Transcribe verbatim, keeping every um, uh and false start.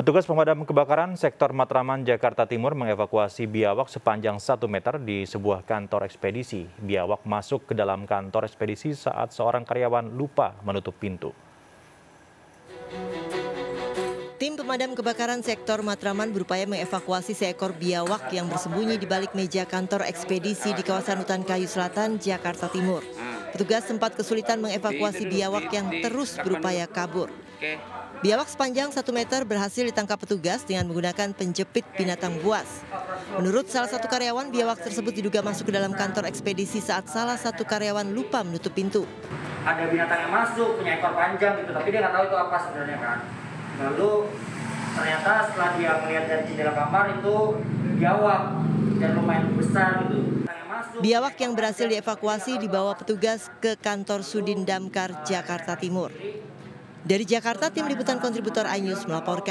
Petugas pemadam kebakaran sektor Matraman, Jakarta Timur mengevakuasi biawak sepanjang satu meter di sebuah kantor ekspedisi. Biawak masuk ke dalam kantor ekspedisi saat seorang karyawan lupa menutup pintu. Tim pemadam kebakaran sektor Matraman berupaya mengevakuasi seekor biawak yang bersembunyi di balik meja kantor ekspedisi di kawasan Hutan Kayu Selatan, Jakarta Timur. Petugas sempat kesulitan mengevakuasi biawak yang terus berupaya kabur. Biawak sepanjang satu meter berhasil ditangkap petugas dengan menggunakan penjepit binatang buas. Menurut salah satu karyawan, biawak tersebut diduga masuk ke dalam kantor ekspedisi saat salah satu karyawan lupa menutup pintu. Ada binatang yang masuk, punya ekor panjang gitu, tapi dia nggak tahu itu apa sebenarnya kan. Lalu ternyata setelah dia melihat dari jendela kamar itu biawak dan lumayan besar gitu. Biawak yang berhasil dievakuasi dibawa petugas ke kantor Sudin Damkar Jakarta Timur. Dari Jakarta, tim liputan kontributor iNews melaporkan.